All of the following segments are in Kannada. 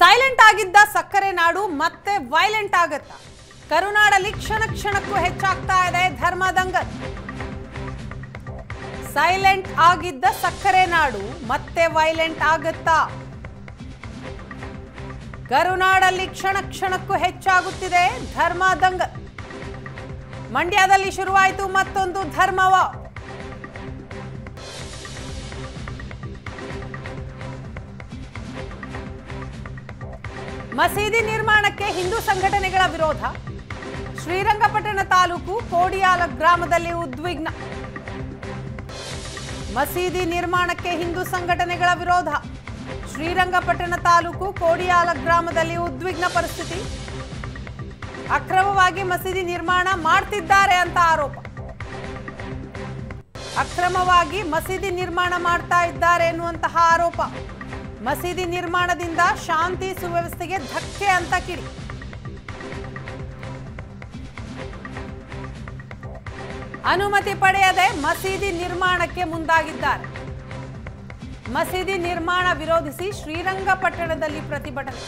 ಸೈಲೆಂಟ್ ಆಗಿದ್ದ ಸಕ್ಕರೆ ನಾಡು ಮತ್ತೆ ವೈಲೆಂಟ್ ಆಗುತ್ತಾ? ಕರುನಾಡಲ್ಲಿ ಕ್ಷಣ ಕ್ಷಣಕ್ಕೂ ಹೆಚ್ಚಾಗ್ತಾ ಇದೆ ಧರ್ಮ ದಂಗಲ್. ಸೈಲೆಂಟ್ ಆಗಿದ್ದ ಸಕ್ಕರೆ ನಾಡು ಮತ್ತೆ ವೈಲೆಂಟ್ ಆಗುತ್ತಾ? ಕರುನಾಡಲ್ಲಿ ಕ್ಷಣ ಕ್ಷಣಕ್ಕೂ ಹೆಚ್ಚಾಗುತ್ತಿದೆ ಧರ್ಮ ದಂಗಲ್. ಮಂಡ್ಯದಲ್ಲಿ ಶುರುವಾಯಿತು ಮತ್ತೊಂದು ಧರ್ಮವ. ಮಸೀದಿ ನಿರ್ಮಾಣಕ್ಕೆ ಹಿಂದೂ ಸಂಘಟನೆಗಳ ವಿರೋಧ. ಶ್ರೀರಂಗಪಟ್ಟಣ ತಾಲೂಕು ಕೋಡಿಯಾಲ ಗ್ರಾಮದಲ್ಲಿ ಉದ್ವಿಗ್ನ. ಮಸೀದಿ ನಿರ್ಮಾಣಕ್ಕೆ ಹಿಂದೂ ಸಂಘಟನೆಗಳ ವಿರೋಧ. ಶ್ರೀರಂಗಪಟ್ಟಣ ತಾಲೂಕು ಕೋಡಿಯಾಲ ಗ್ರಾಮದಲ್ಲಿ ಉದ್ವಿಗ್ನ ಪರಿಸ್ಥಿತಿ. ಅಕ್ರಮವಾಗಿ ಮಸೀದಿ ನಿರ್ಮಾಣ ಮಾಡ್ತಿದ್ದಾರೆ ಅಂತ ಆರೋಪ. ಅಕ್ರಮವಾಗಿ ಮಸೀದಿ ನಿರ್ಮಾಣ ಮಾಡ್ತಾ ಇದ್ದಾರೆ ಎನ್ನುವಂತಹ ಆರೋಪ. ಮಸೀದಿ ನಿರ್ಮಾಣದಿಂದ ಶಾಂತಿ ಸುವ್ಯವಸ್ಥೆಗೆ ಧಕ್ಕೆ ಅಂತ ಕಿಡಿ. ಅನುಮತಿ ಪಡೆಯದೆ ಮಸೀದಿ ನಿರ್ಮಾಣಕ್ಕೆ ಮುಂದಾಗಿದ್ದಾರೆ. ಮಸೀದಿ ನಿರ್ಮಾಣ ವಿರೋಧಿಸಿ ಶ್ರೀರಂಗಪಟ್ಟಣದಲ್ಲಿ ಪ್ರತಿಭಟನೆ.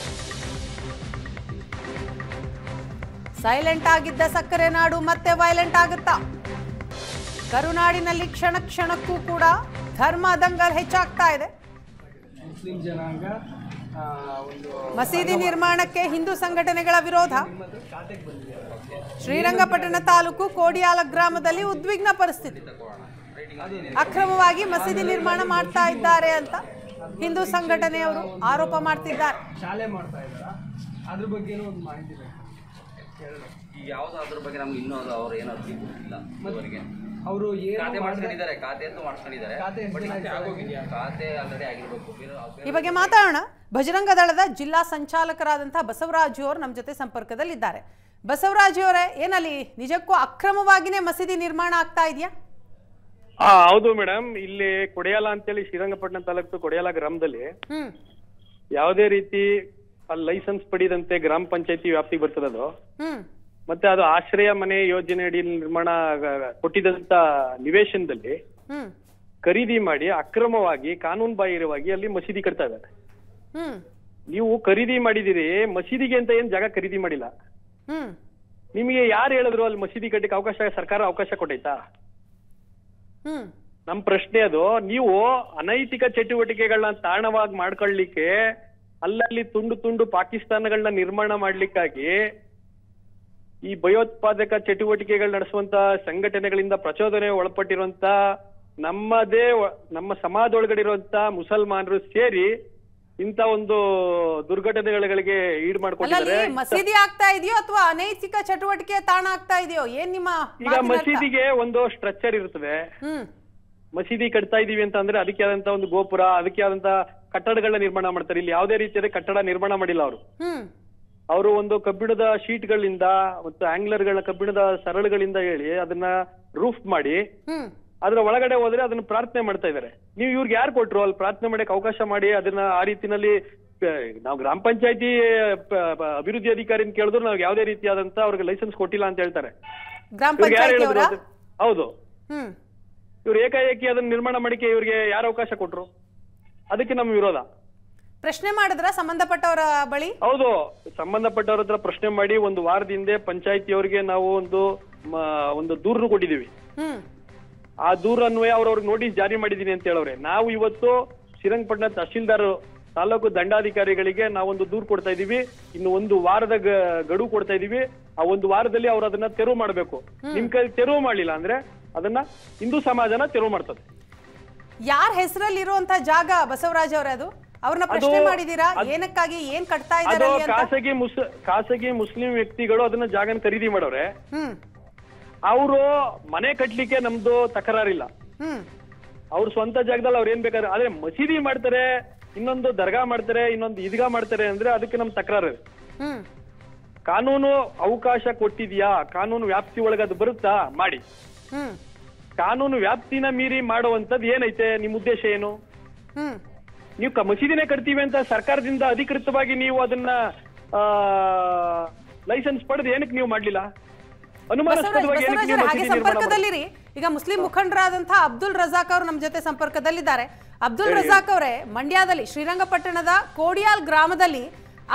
ಸೈಲೆಂಟ್ ಆಗಿದ್ದ ಸಕ್ಕರೆ ನಾಡು ಮತ್ತೆ ವೈಲೆಂಟ್ ಆಗುತ್ತಾ? ಕರುನಾಡಿನಲ್ಲಿ ಕ್ಷಣ ಕ್ಷಣಕ್ಕೂ ಕೂಡ ಧರ್ಮ ದಂಗಲ್ ಹೆಚ್ಚಾಗ್ತಾ ಇದೆ. ಮುಸ್ಲಿಂ ಜನಾಂಗ ಮಸೀದಿ ನಿರ್ಮಾಣಕ್ಕೆ ಹಿಂದೂ ಸಂಘಟನೆಗಳ ವಿರೋಧ. ಶ್ರೀರಂಗಪಟ್ಟಣ ತಾಲೂಕು ಕೋಡಿಯಾಲ ಗ್ರಾಮದಲ್ಲಿ ಉದ್ವಿಗ್ನ ಪರಿಸ್ಥಿತಿ. ಅಕ್ರಮವಾಗಿ ಮಸೀದಿ ನಿರ್ಮಾಣ ಮಾಡ್ತಾ ಇದ್ದಾರೆ ಅಂತ ಹಿಂದೂ ಸಂಘಟನೆಯವರು ಆರೋಪ ಮಾಡ್ತಿದ್ದಾರೆ. ಶಾಲೆ ಮಾಡ್ತಾ ಇದ್ದಾರೆ, ಅದ್ರ ಬಗ್ಗೆ ಒಂದು ಮಾಹಿತಿ ಬೇಕು. ಈಗ ಯಾವ್ದು ಅದ್ರ ಬಗ್ಗೆ ನಮ್ಗೆ ಇನ್ನೂ ಅವ್ರು ಏನಾದ್ರು ಇಲ್ಲ. ಅವರು ಈ ಬಗ್ಗೆ ಮಾತಾಡೋಣ. ಭಜರಂಗ ದಳದ ಜಿಲ್ಲಾ ಸಂಚಾಲಕರಾದಂತಹ ಬಸವರಾಜ್ ಅವರು ನಮ್ಮ ಜೊತೆ ಸಂಪರ್ಕದಲ್ಲಿದ್ದಾರೆ. ಬಸವರಾಜ್ ಅವರೇ, ಏನಲ್ಲಿ ನಿಜಕ್ಕೂ ಅಕ್ರಮವಾಗಿನೇ ಮಸೀದಿ ನಿರ್ಮಾಣ ಆಗ್ತಾ ಇದೆಯಾ? ಹೌದು ಮೇಡಮ್, ಇಲ್ಲಿ ಕೊಡಿಯಾಲ ಅಂತೇಳಿ ಶ್ರೀರಂಗಪಟ್ಟಣ ತಾಲೂಕು ಕೊಡಿಯಾಲ ಗ್ರಾಮದಲ್ಲಿ ಯಾವುದೇ ರೀತಿ ಅಲ್ಲಿ ಲೈಸೆನ್ಸ್ ಪಡೆಯದಂತೆ ಗ್ರಾಮ ಪಂಚಾಯತಿ ವ್ಯಾಪ್ತಿಗೆ ಬರ್ತದದು. ಮತ್ತೆ ಅದು ಆಶ್ರಯ ಮನೆ ಯೋಜನೆ ಅಡಿ ನಿರ್ಮಾಣ ಕೊಟ್ಟಿದಂತ ನಿವೇಶನದಲ್ಲಿ ಖರೀದಿ ಮಾಡಿ ಅಕ್ರಮವಾಗಿ ಕಾನೂನು ಬಾಹಿರವಾಗಿ ಅಲ್ಲಿ ಮಸೀದಿ ಕಟ್ತಾ ಇದ್ದಾರೆ. ನೀವು ಖರೀದಿ ಮಾಡಿದಿರಿ, ಮಸೀದಿಗೆ ಅಂತ ಏನ್ ಜಾಗ ಖರೀದಿ ಮಾಡಿಲ್ಲ. ನಿಮಗೆ ಯಾರು ಹೇಳಿದ್ರು ಅಲ್ಲಿ ಮಸೀದಿ ಕಟ್ಟಕ್ಕೆ ಅವಕಾಶ? ಸರ್ಕಾರ ಅವಕಾಶ ಕೊಟ್ಟೈತಾ? ನಮ್ ಪ್ರಶ್ನೆ ಅದು. ನೀವು ಅನೈತಿಕ ಚಟುವಟಿಕೆಗಳನ್ನ ತಾಣವಾಗಿ ಮಾಡ್ಕೊಳ್ಳಿಕ್ಕೆ ಅಲ್ಲಲ್ಲಿ ತುಂಡು ತುಂಡು ಪಾಕಿಸ್ತಾನಗಳನ್ನ ನಿರ್ಮಾಣ ಮಾಡ್ಲಿಕ್ಕಾಗಿ ಈ ಭಯೋತ್ಪಾದಕ ಚಟುವಟಿಕೆಗಳು ನಡೆಸುವಂತ ಸಂಘಟನೆಗಳಿಂದ ಪ್ರಚೋದನೆ ಒಳಪಟ್ಟಿರುವಂತ ನಮ್ಮ ಸಮಾಜದೊಳಗಡೆ ಇರುವಂತ ಮುಸಲ್ಮಾನರು ಸೇರಿ ಇಂತ ಒಂದು ದುರ್ಘಟನೆಗಳಿಗೆ ಈಡ್ ಮಾಡ್ಕೊಂಡಿದ್ದಾರೆ. ಮಸೀದಿ ಆಗ್ತಾ ಇದೆಯೋ ಅಥವಾ ಅನೈತಿಕ ಚಟುವಟಿಕೆ ತಾಣ ಆಗ್ತಾ ಇದೆಯೋ ಏನ್ ನಿಮ್ಮ? ಈಗ ಮಸೀದಿಗೆ ಒಂದು ಸ್ಟ್ರಕ್ಚರ್ ಇರ್ತದೆ. ಮಸೀದಿ ಕಟ್ತಾ ಇದೀವಿ ಅಂತ ಅಂದ್ರೆ ಅದಕ್ಕೆ ಆದಂತ ಒಂದು ಗೋಪುರ, ಅದಕ್ಕೆ ಆದಂತ ಕಟ್ಟಡಗಳನ್ನ ನಿರ್ಮಾಣ ಮಾಡ್ತಾರೆ. ಇಲ್ಲಿ ಯಾವುದೇ ರೀತಿಯ ಕಟ್ಟಡ ನಿರ್ಮಾಣ ಮಾಡಿಲ್ಲ ಅವರು. ಅವರು ಒಂದು ಕಬ್ಬಿಣದ ಶೀಟ್ಗಳಿಂದ ಮತ್ತು ಆಂಗ್ಲರ್ಗಳ ಕಬ್ಬಿಣದ ಸರಳುಗಳಿಂದ ಹೇಳಿ ಅದನ್ನ ರೂಫ್ ಮಾಡಿ ಅದರ ಒಳಗಡೆ ಹೋದ್ರೆ ಅದನ್ನ ಪ್ರಾರ್ಥನೆ ಮಾಡ್ತಾ ಇದಾರೆ. ನೀವು ಇವ್ರಿಗೆ ಯಾರು ಕೊಟ್ರು ಅಲ್ಲಿ ಪ್ರಾರ್ಥನೆ ಮಾಡಕ್ಕೆ ಅವಕಾಶ ಮಾಡಿ? ಅದನ್ನ ಆ ರೀತಿನಲ್ಲಿ ನಾವು ಗ್ರಾಮ ಪಂಚಾಯತಿ ಅಭಿವೃದ್ಧಿ ಅಧಿಕಾರಿನ ಕೇಳಿದ್ರು ನಾವು ಯಾವುದೇ ರೀತಿಯಾದಂತ ಅವ್ರಿಗೆ ಲೈಸೆನ್ಸ್ ಕೊಟ್ಟಿಲ್ಲ ಅಂತ ಹೇಳ್ತಾರೆ. ಹೌದು, ಇವ್ರು ಏಕಾಏಕಿ ಅದನ್ನ ನಿರ್ಮಾಣ ಮಾಡಿಕೆ ಇವ್ರಿಗೆ ಯಾರು ಅವಕಾಶ ಕೊಟ್ರು? ಅದಕ್ಕೆ ನಮ್ಮ ವಿರೋಧ. ಪ್ರಶ್ನೆ ಮಾಡಿದ್ರ ಸಂಬಂಧಪಟ್ಟವರ ಬಳಿ? ಹೌದು, ಸಂಬಂಧಪಟ್ಟವ್ರ ಹತ್ರ ಪ್ರಶ್ನೆ ಮಾಡಿ ಒಂದು ವಾರದ ಹಿಂದೆ ಪಂಚಾಯತಿಯವರಿಗೆ ನಾವು ಒಂದು ದೂರನ್ನು ಕೊಟ್ಟಿದೀವಿ. ಆ ದೂರ ಅನ್ವಯ ಅವ್ರವ್ರಿಗೆ ನೋಟಿಸ್ ಜಾರಿ ಮಾಡಿದೀನಿ ಅಂತ ಹೇಳವ್ರೆ. ನಾವು ಇವತ್ತು ಶ್ರೀರಂಗಪಟ್ಟಣ ತಹಶೀಲ್ದಾರ್ ತಾಲೂಕು ದಂಡಾಧಿಕಾರಿಗಳಿಗೆ ನಾವೊಂದು ದೂರು ಕೊಡ್ತಾ ಇದೀವಿ. ಇನ್ನು ಒಂದು ವಾರದ ಗಡುವು ಕೊಡ್ತಾ ಇದೀವಿ. ಆ ಒಂದು ವಾರದಲ್ಲಿ ಅವ್ರು ಅದನ್ನ ತೆರವು ಮಾಡ್ಬೇಕು. ನಿಮ್ ಕೈ ತೆರವು ಮಾಡ್ಲಿಲ್ಲ ಅಂದ್ರೆ ಅದನ್ನ ಹಿಂದೂ ಸಮಾಜನ ತೆರವು ಮಾಡ್ತದೆ. ಯಾರ ಹೆಸರಲ್ಲಿ ಇರುವಂತ ಜಾಗ ಬಸವರಾಜ್ ಅವರೇ? ಅದು ಅವ್ರನ್ನ ಪ್ರಶ್ನೆ ಮಾಡಿದೀರಾ ಏನಕ್ಕಾಗಿ, ಏನ್ ಕಟ್ತಾ ಇದ್ದಾರೆ ಅಂತ? ಖಾಸಗಿ ಮುಸ್ಲಿಂ ವ್ಯಕ್ತಿಗಳು ಅದನ್ನ ಜಾಗನ ಖರೀದಿ ಮಾಡೋರೆ. ಅವರು ಮನೆ ಕಟ್ಲಿಕ್ಕೆ ನಮ್ದು ತಕರಾರಿಲ್ಲ. ಅವ್ರ ಸ್ವಂತ ಜಾಗದಲ್ಲಿ ಅವ್ರು ಏನ್ ಬೇಕಾದ್ರೆ, ಆದ್ರೆ ಮಸೀದಿ ಮಾಡ್ತಾರೆ, ಇನ್ನೊಂದು ದರ್ಗಾ ಮಾಡ್ತಾರೆ, ಇನ್ನೊಂದು ಈದ್ಗಾ ಮಾಡ್ತಾರೆ ಅಂದ್ರೆ ಅದಕ್ಕೆ ನಮ್ ತಕರಾರು. ಕಾನೂನು ಅವಕಾಶ ಕೊಟ್ಟಿದ್ಯಾ? ಕಾನೂನು ವ್ಯಾಪ್ತಿ ಒಳಗೆ ಅದು ಬರುತ್ತಾ? ಮಾಡಿ. ಕಾನೂನು ವ್ಯಾಪ್ತಿನ ಮೀರಿ ಮಾಡುವಂತದ್ ಏನೈತೆ? ನಿಮ್ ಉದ್ದೇಶ ಏನು? ನೀವು ಮಸೀದಿನೇ ಕಟ್ತೀವಿ ಅಂತ ಸರ್ಕಾರದಿಂದ ಅಧಿಕೃತವಾಗಿ ನೀವು ಅದನ್ನ ಲೈಸೆನ್ಸ್ ಪಡೆದು ಏನಕ್ಕೆ ನೀವು ಮಾಡ್ಲಿಲ್ಲ? ಸಂಪರ್ಕದಲ್ಲಿರಿ. ಈಗ ಮುಸ್ಲಿಂ ಮುಖಂಡರಾದಂತಹ ಅಬ್ದುಲ್ ರಜಾಕ್ ಅವರು ನಮ್ಮ ಜೊತೆ ಸಂಪರ್ಕದಲ್ಲಿದ್ದಾರೆ. ಅಬ್ದುಲ್ ರಜಾಕ್ ಅವರೇ, ಮಂಡ್ಯದಲ್ಲಿ ಶ್ರೀರಂಗಪಟ್ಟಣದ ಕೋಡಿಯಾಲ್ ಗ್ರಾಮದಲ್ಲಿ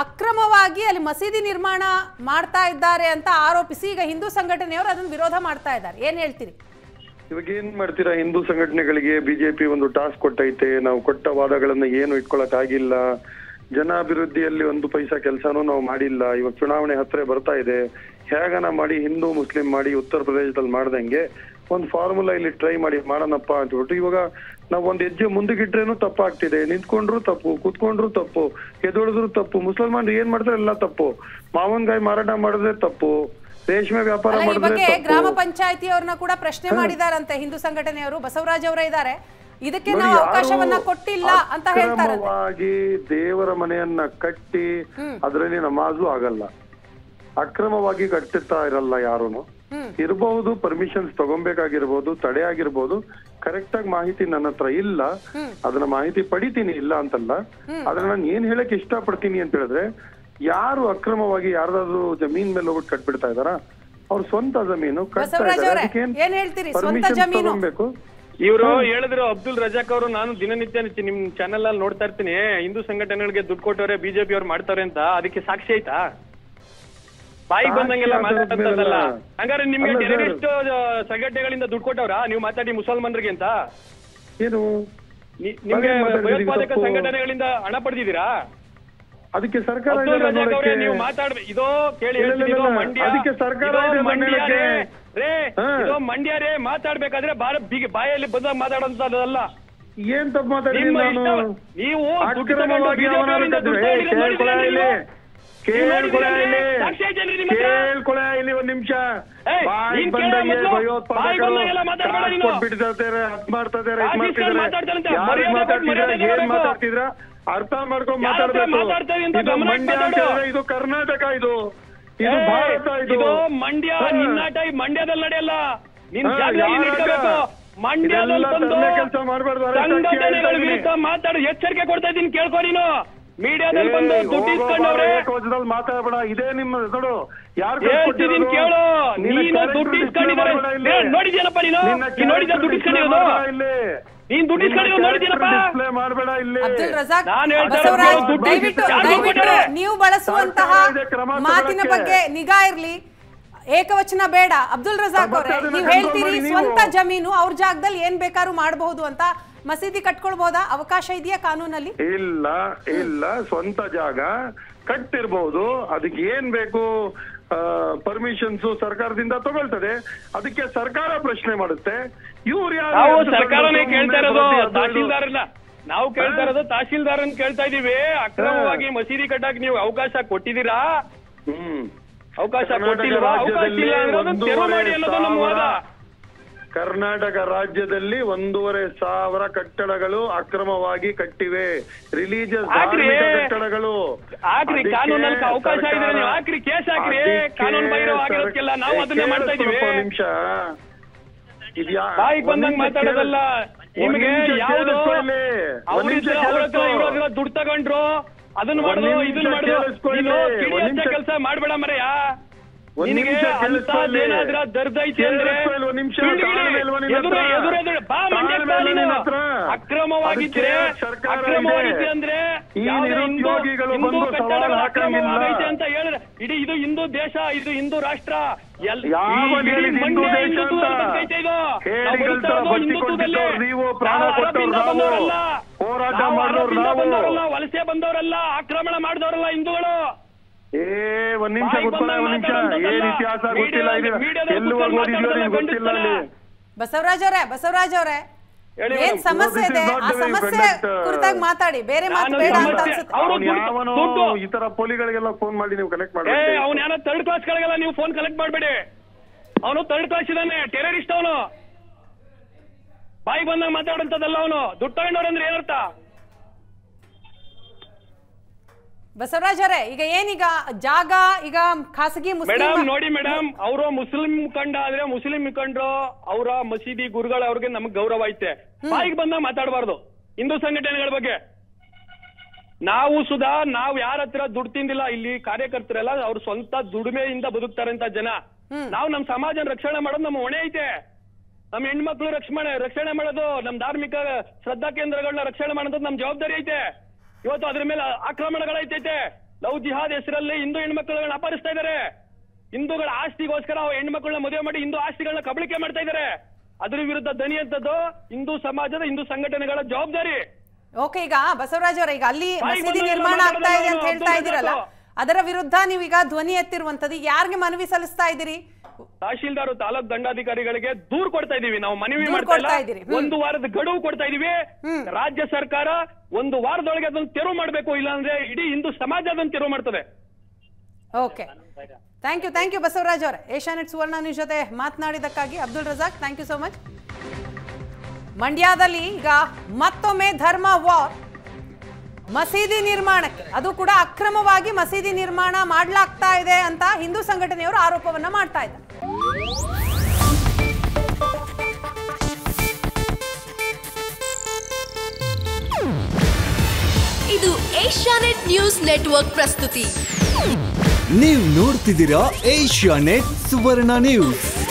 ಅಕ್ರಮವಾಗಿ ಅಲ್ಲಿ ಮಸೀದಿ ನಿರ್ಮಾಣ ಮಾಡ್ತಾ ಇದ್ದಾರೆ ಅಂತ ಆರೋಪಿಸಿ ಈಗ ಹಿಂದೂ ಸಂಘಟನೆಯವರು ಅದನ್ನ ವಿರೋಧ ಮಾಡ್ತಾ ಇದ್ದಾರೆ. ಏನು ಹೇಳ್ತೀರಿ? ಇವಾಗ ಏನು ಮಾಡ್ತೀರಾ? ಹಿಂದೂ ಸಂಘಟನೆಗಳಿಗೆ ಬಿಜೆಪಿ ಒಂದು ಟಾಸ್ಕ್ ಕೊಟ್ಟೈತೆ, ನಾವು ಕೊಟ್ಟ ವಾದಗಳನ್ನು ಏನು ಇಟ್ಕೊಳ್ಳೋಕೆ ಆಗಿಲ್ಲ, ಜನಾಭಿವೃದ್ಧಿಯಲ್ಲಿ ಒಂದು ಪೈಸಾ ಕೆಲಸನೂ ನಾವು ಮಾಡಿಲ್ಲ. ಇವಾಗ ಚುನಾವಣೆ ಹತ್ತಿರ ಬರ್ತಾ ಇದೆ, ಹೇಗನ ಮಾಡಿ ಹಿಂದೂ ಮುಸ್ಲಿಂ ಮಾಡಿ ಉತ್ತರ ಪ್ರದೇಶದಲ್ಲಿ ಮಾಡ್ದಂಗೆ ಒಂದು ಫಾರ್ಮುಲಾ ಇಲ್ಲಿ ಟ್ರೈ ಮಾಡಿ ಮಾಡೋಣಪ್ಪ ಅಂತ ಹೇಳ್ಬಿಟ್ಟು ಇವಾಗ ನಾವು ಒಂದು ಹೆಜ್ಜೆ ಮುಂದಕ್ಕಿಟ್ರೇನು ತಪ್ಪಾಗ್ತಿದೆ, ನಿಂತ್ಕೊಂಡ್ರು ತಪ್ಪು, ಕೂತ್ಕೊಂಡ್ರು ತಪ್ಪು, ಎದೊಳಿದ್ರು ತಪ್ಪು, ಮುಸಲ್ಮಾನರು ಏನ್ ಮಾಡ್ತಾರೆ ಎಲ್ಲ ತಪ್ಪು, ಮಾವನ್ಗಾಯಿ ಮಾರಾಟ ಮಾಡಿದ್ರೆ ತಪ್ಪು, ರೇಷ್ಮೆ ವ್ಯಾಪಾರ ಮಾಡಿದ್ರೆ. ಗ್ರಾಮ ಪಂಚಾಯತಿ ಅವ್ರನ್ನ ಕೂಡ ಪ್ರಶ್ನೆ ಮಾಡಿದಾರಂತೆ ಹಿಂದೂ ಸಂಘಟನೆಯವರು, ಬಸವರಾಜ್ ಅವರೇ ಇದ್ದಾರೆ, ಇದಕ್ಕೆ ನಾವು ಅವಕಾಶವನ್ನ ಕೊಟ್ಟಿಲ್ಲ ಅಂತ ಹೇಳ್ತಾರೆ. ದೇವರ ಮನೆಯನ್ನ ಕಟ್ಟಿ ಅದರಲ್ಲಿ ನಮಾಜು ಆಗಲ್ಲ, ಅಕ್ರಮವಾಗಿ ಕಟ್ತಾ ಇರಲ್ಲ ಯಾರೂನು, ಇರಬಹುದು ಪರ್ಮಿಷನ್ಸ್ ತಗೊಬೇಕಾಗಿರ್ಬೋದು, ತಡೆ ಆಗಿರ್ಬೋದು. ಕರೆಕ್ಟ್ ಆಗಿ ಮಾಹಿತಿ ನನ್ನ ಹತ್ರ ಇಲ್ಲ, ಅದನ್ನ ಮಾಹಿತಿ ಪಡಿತೀನಿ, ಇಲ್ಲ ಅಂತಲ್ಲ. ಆದ್ರೆ ನಾನು ಏನ್ ಹೇಳಕ್ ಇಷ್ಟ ಪಡ್ತೀನಿ ಅಂತ ಹೇಳಿದ್ರೆ, ಯಾರು ಅಕ್ರಮವಾಗಿ ಯಾರ್ದಾದ್ರು ಜಮೀನ್ ಮೇಲೆ ಹೋಗ್ಬಿಟ್ಟು ಕಟ್ಬಿಡ್ತಾ ಇದಾರ, ಅವ್ರ ಸ್ವಂತ ಜಮೀನು ಕಟ್ತಾ ಇದಾರೆ, ಪರ್ಮಿಷನ್ ತಗೊಬೇಕು. ಇವರು ಹೇಳಿದ್ರು ಅಬ್ದುಲ್ ರಜಾಕ್ ಅವರು, ನಾನು ದಿನನಿತ್ಯ ನಿಮ್ ಚಾನೆಲ್ ಅಲ್ಲಿ ನೋಡ್ತಾ ಇರ್ತೀನಿ, ಹಿಂದೂ ಸಂಘಟನೆಗಳಿಗೆ ದುಡ್ಡು ಕೊಟ್ಟವ್ರೆ ಬಿಜೆಪಿ ಅವ್ರು ಮಾಡ್ತಾರೆ ಅಂತ, ಅದಕ್ಕೆ ಸಾಕ್ಷಿ ಆಯ್ತಾ? ಬಾಯಿಗೆ ಬಂದಂಗೆಲ್ಲ ಮಾತಾಡ್ತಲ್ಲ. ಹಂಗಾರೆ ನಿಮ್ಗೆ ಟೆರರಿಸ್ಟ್ ಸಂಘಟನೆಗಳಿಂದ ದುಡ್ಡು ಕೊಟ್ಟವ್ರಾ ನೀವು ಮಾತಾಡಿ ಮುಸಲ್ಮಾನರಿಗೆ ಅಂತ? ಏನು ನಿಮ್ಗೆ ಭಯೋತ್ಪಾದಕ ಸಂಘಟನೆಗಳಿಂದ ಹಣ ಪಡೆದಿದ್ದೀರಾ? ಅದಕ್ಕೆ ಸರ್ಕಾರ ನೀವು ಮಾತಾಡ್ಬೇಕು. ಇದೋ ಕೇಳಿ ಹೇಳ್ತಿದ್ರು ಮಂಡ್ಯ, ಅದಕ್ಕೆ ಸರ್ಕಾರ ರೇ ಇದೋ ಮಂಡ್ಯ ರೇ, ಮಾತಾಡ್ಬೇಕಾದ್ರೆ ಬಾಯಲ್ಲಿ ಬಂದ ಮಾತಾಡೋದಲ್ಲ. ಏನ್ ತಪ್ಪು ಮಾತಾಡಿಲ್ಲ ನೀವು? ಕೇಳ್ಕೊಳ ಇಲ್ಲಿ ಒಂದ್ ನಿಮಿಷ. ಬಾಯಿ ಬಂದಂಗೆ ಭಯೋತ್ಪಾದಕರು ಹತ್ ಮಾಡ್ತಾ ಇದಾರೆ, ಏನ್ ಮಾತಾಡ್ತಿದ್ರ ಅರ್ಥ ಮಾಡ್ಕೊಂಡು ಮಾತಾಡ್ಬೇಕು. ಮಂಡ್ಯ ಇದು ಕರ್ನಾಟಕ, ಇದು ಇದು ಭಾರತ, ಇದು ಮಂಡ್ಯ. ನಿನ್ನಾಟ ಈ ಮಂಡ್ಯದಲ್ಲಿ ನಡೆಯಲ್ಲ, ನಿನ್ ಇಟ್ಕೋಬೇಕು. ಮಂಡ್ಯದಲ್ಲಿ ಕೆಲಸ ಮಾಡಬಾರ್ದು, ಸಂಘಟನೆಗಳ ವಿರುದ್ಧ ಮಾತಾಡಿ ಎಚ್ಚರಿಕೆ ಕೊಡ್ತಾ ಇದ್ದೀನಿ, ಕೇಳ್ಕೊ. ನೀನು ಮೀಡಿಯಾದಲ್ಲಿ ಬಂದು ದುಡ್ಡು ಇಸ್ಕೊಂಡವ್ರೆ ಮಾತಾಡಬೇಡ, ಇದೇ ನಿಮ್ಮ ನೋಡು. ಯಾರು ಹೇಳ್ತಿದ್ದೀನಿ ಕೇಳು, ನೀನು ದುಡ್ಡು ಇಸ್ಕೊಂಡಿದ್ದಾರೆ ನೋಡಿದ್ಯಾನಪ್ಪ, ನೀನು ನೋಡಿದ್ಯಾ ದುಡ್ಡು ಇಸ್ಕೊಂಡಿರೋದು? ನೀನ್ ದುಡ್ಡು ಇಸ್ಕೊಂಡಿರೋದು ನೋಡಿದ್ದೀನಪ್ಪ. ಅಬ್ದುಲ್ ರಜಾಕ್, ಬಸವರಾಜ್, ದಯವಿಟ್ಟು ನೀವು ಬಳಸುವಂತಹ ಮಾತಿನ ಬಗ್ಗೆ ನಿಗಾ ಇರ್ಲಿ, ಏಕವಚನ ಬೇಡ. ಅಬ್ದುಲ್ ರಜಾಕ್ ಅವ್ರೆ, ನೀವು ಹೇಳ್ತೀರಿ ಸ್ವಂತ ಜಮೀನು, ಅವ್ರ ಜಾಗದಲ್ಲಿ ಏನ್ ಬೇಕಾದ್ರೂ ಮಾಡಬಹುದು ಅಂತ, ಮಸೀದಿ ಕಟ್ಕೊಳ್ಬಹುದಾ? ಅವಕಾಶ ಇದೆಯಾ ಕಾನೂನಲ್ಲಿ? ಇಲ್ಲ ಇಲ್ಲ, ಸ್ವಂತ ಜಾಗ ಕಟ್ಟಿರ್ಬಹುದು, ಅದಕ್ಕೆ ಏನ್ ಬೇಕು ಪರ್ಮಿಷನ್ಸ್ ಸರ್ಕಾರದಿಂದ ತಗೊಳ್ತದೆ, ಅದಕ್ಕೆ ಸರ್ಕಾರ ಪ್ರಶ್ನೆ ಮಾಡುತ್ತೆ. ಇವ್ರು ಯಾರು? ಸರ್ಕಾರನೇ ಕೇಳ್ತಾ ಇರೋದು, ತಹಶೀಲ್ದಾರಲ್ಲ ನಾವು ಕೇಳ್ತಾ ಇರೋದು, ತಹಶೀಲ್ದಾರನ್ ಕೇಳ್ತಾ ಇದೀವಿ. ಅಕ್ರಮವಾಗಿ ಮಸೀದಿ ಕಟ್ಟಕ್ ನೀವು ಅವಕಾಶ ಕೊಟ್ಟಿದ್ದೀರಾ? ಅವಕಾಶ ಕೊಟ್ಟಿಲ್ವಾ? ಅವಕಾಶ ಇಲ್ಲ ಅನ್ನೋದು ತೆರವು ಮಾಡಿ ಅನ್ನೋದು ನಮ್ಮ ವಾದ. ಕರ್ನಾಟಕ ರಾಜ್ಯದಲ್ಲಿ 1,500 ಕಟ್ಟಡಗಳು ಅಕ್ರಮವಾಗಿ ಕಟ್ಟಿವೆ, ರಿಲಿಜಿಯಸ್ ಕಟ್ಟಡಗಳು. ಹಾಕ್ರಿ ಕಾನೂನಲ್ಲಿ ಅವಕಾಶ ಇದೆ, ನೀವು ಹಾಕ್ರಿ ಕೇಸ್ ಹಾಕ್ರಿ, ಕಾನೂನು ಬಾಹಿರವಾಗಿರೋದಕ್ಕೆಲ್ಲ ನಾವು ಅದನ್ನೇ ಮಾಡ್ತಾ ಇದೀವಿ. ನಿಮಿಷ ಬಾಯಿಗೆ ಬಂದಂಗೆ ಮಾತಾಡೋದಲ್ಲ. ನಿಮಗೆ ಯಾವುದು ಇವಾಗ ದುಡ್ಡು ತಗೊಂಡ್ರು ಅದನ್ನ ಮಾಡುದು ಇದನ್ನ ಮಾಡುದು ಕೆಲಸ ಮಾಡ್ಬೇಡ ಮರೆಯಾ. ಅಕ್ರಮವಾಗಿದ್ರೆ ಅಂದ್ರೆ ಅಕ್ರಮವಾಗೈತೆ ಅಂತ ಹೇಳಿದ್ರೆ ಇಡೀ ಇದು ಹಿಂದೂ ದೇಶ, ಇದು ಹಿಂದೂ ರಾಷ್ಟ್ರ, ವಲಸೆ ಬಂದವರಲ್ಲ, ಆಕ್ರಮಣ ಮಾಡಿದವರಲ್ಲ ಹಿಂದೂಗಳು. ಒಂದ್ ನಿಮಿಷ ಗೊತ್ತಿಲ್ಲ, ಒಂದ್ ನಿಮಿಷ ಏನ್ ಇತಿಹಾಸ ಗೊತ್ತಿಲ್ಲ, ಎಲ್ಲವರೆಗೂ ಓದಿದ್ಯೋ ಗೊತ್ತಿಲ್ಲ. ಬಸವರಾಜ್ ಅವರೇ, ಬಸವರಾಜ್ ಅವರೇ, ಏನ್ ಸಮಸ್ಯೆ ಇದೆ ಆ ಸಮಸ್ಯೆ ಕುರಿತಾಗಿ ಮಾತಾಡಿ, ಬೇರೆ ಮಾತು ಬೇಡ ಅಂತ ಅನ್ಸುತ್ತೆ. ಈ ತರ ಪೊಲಿಗಳಿಗೆಲ್ಲ ಫೋನ್ ಮಾಡಿ ನೀವು ಕನೆಕ್ಟ್ ಮಾಡಿ, ಅವ್ನು ಯಾರೋ ಥರ್ಡ್ ಕ್ಲಾಸ್ ಗಳಿಗೆಲ್ಲ ನೀವು ಫೋನ್ ಕನೆಕ್ಟ್ ಮಾಡಬೇಡಿ, ಅವನು ಥರ್ಡ್ ಕ್ಲಾಸ್ ಇದ್ದಾನೆ, ಟೆರರಿಸ್ಟ್ ಅವನು. ಬಾಯಿ ಬಂದಾಗ ಮಾತಾಡೋಂಥದ್ದಲ್ಲ ಅವನು. ದುಡ್ಡು ತಗೊಂಡವ್ರಂದ್ರೆ ಏನರ್ಥ? ಬಸವರಾಜ್ ಅವರೇ, ಈಗ ಏನೀಗ ಜಾಗ ಈಗ ಖಾಸಗಿ ಮೇಡಮ್ ನೋಡಿ ಮೇಡಮ್, ಅವರು ಮುಸ್ಲಿಂ ಮುಖಂಡ ಆದ್ರೆ ಮುಸ್ಲಿಂ ಮುಖಂಡರು ಅವರ ಮಸೀದಿ ಗುರುಗಳ ಅವ್ರಿಗೆ ನಮ್ಗೆ ಗೌರವ ಐತೆ. ಬಾಯಿಗೆ ಬಂದಾಗ ಮಾತಾಡಬಾರ್ದು ಹಿಂದೂ ಸಂಘಟನೆಗಳ ಬಗ್ಗೆ. ನಾವು ಸುಧಾ ನಾವು ಯಾರ ಹತ್ರ ದುಡ್ಡು ತಿಂದಿಲ್ಲ, ಇಲ್ಲಿ ಕಾರ್ಯಕರ್ತರೆಲ್ಲ ಅವ್ರ ಸ್ವಂತ ದುಡಿಮೆಯಿಂದ ಬದುಕ್ತಾರಂತ ಜನ. ನಾವು ನಮ್ಮ ಸಮಾಜ ರಕ್ಷಣೆ ಮಾಡೋದು ನಮ್ಮ ಹೊಣೆ ಐತೆ, ನಮ್ಮ ಹೆಣ್ಮಕ್ಳು ರಕ್ಷಣೆ ಮಾಡೋದು, ನಮ್ಮ ಧಾರ್ಮಿಕ ಶ್ರದ್ಧಾ ಕೇಂದ್ರಗಳನ್ನ ರಕ್ಷಣೆ ಮಾಡೋದು ನಮ್ಮ ಜವಾಬ್ದಾರಿ ಐತೆ. ಇವತ್ತು ಅದ್ರ ಮೇಲೆ ಆಕ್ರಮಣಗಳೈತೈತೆ, लव जिहाद ಹೆಸರಲ್ಲಿ ಹಿಂದೂ ಹೆಣ್ಣುಮಕ್ಕಳನ್ನ ಅಪಹರಿಸ್ತಾ ಇದ್ದಾರೆ ಹಿಂದೂಗಳ ಆಸ್ತಿಗೋಸ್ಕರ ಹೆಣ್ಣುಮಕ್ಕಳನ್ನ ಮದುವೆ ಮಾಡಿ ಹಿಂದೂ ಆಸ್ತಿಗಳನ್ನ ಕಬಳಿಕೆ ಮಾಡ್ತಾ ಇದ್ದಾರೆ ಅದರ ವಿರುದ್ಧ ಧ್ವನಿ ಅಂತದ್ದು ಹಿಂದೂ ಸಮಾಜದ ಹಿಂದೂ ಸಂಘಟನೆಗಳ ಜವಾಬ್ದಾರಿ ಓಕೆ ಈಗ ಬಸವರಾಜ್ ಅವರೇ ಈಗ ಅಲ್ಲಿ ಮಸೀದಿ ನಿರ್ಮಾಣ ಆಗ್ತಾ ಇದೆ ಅಂತ ಹೇಳ್ತಾ ಇದ್ದೀರಲ್ಲ ಅದರ ವಿರುದ್ಧ ನೀವು ಈಗ ಧ್ವನಿ ಎತ್ತಿರುವಂತದ್ದು ಯಾರಿಗೆ ಮನವಿ ಸಲ್ಲಿಸ್ತಾ ಇದ್ದೀರಿ ತಹಶೀಲ್ದಾರ್ ತಾಲೂಕು ದಂಡಾಧಿಕಾರಿಗಳಿಗೆ ದೂರ ಕೊಡ್ತಾ ಇದೀವಿ ನಾವು ಮನವಿ ಮಾಡ್ತಾ ಇಲ್ಲ ಒಂದು ವಾರದ ಗಡುವು ಕೊಡ್ತಾ ಇದೀವಿ ರಾಜ್ಯ ಸರ್ಕಾರ ಒಂದು ವಾರದೊಳಗೆ ಅದನ್ನ ತೆರವು ಮಾಡಬೇಕು ಇಲ್ಲ ಅಂದ್ರೆ ಇಡಿ ಹಿಂದೂ ಸಮಾಜ ಅದನ್ನ ತೆರವು ಮಾಡ್ತದೆ ಓಕೆ ಥ್ಯಾಂಕ್ ಯು ಬಸವರಾಜ್ ಅವರೇ ಏಷ್ಯಾನೆಟ್ ಸುವರ್ಣ ನ್ಯೂಸ್ ಜೊತೆ ಮಾತನಾಡಿದಕ್ಕಾಗಿ Abdul Razak thank you so much ಮಂಡ್ಯದಲ್ಲಿ ಈಗ ಮತ್ತೊಮ್ಮೆ ಧರ್ಮ ವಾರ್ ಮಸೀದಿ ನಿರ್ಮಾಣಕ್ಕೆ ಅದು ಕೂಡ ಅಕ್ರಮವಾಗಿ ಮಸೀದಿ ನಿರ್ಮಾಣ ಮಾಡಲಾಗ್ತಾ ಇದೆ ಅಂತ ಹಿಂದೂ ಸಂಘಟನೆಯವರು ಆರೋಪವನ್ನ ಮಾಡ್ತಾ ಇದ್ದಾರೆ ಇದು ಏಷ್ಯಾನೆಟ್ ನ್ಯೂಸ್ ನೆಟ್ವರ್ಕ್ ಪ್ರಸ್ತುತಿ ನೀವು ನೋಡ್ತಿದ್ದೀರಾ ಏಷ್ಯಾನೆಟ್ ಸುವರ್ಣ ನ್ಯೂಸ್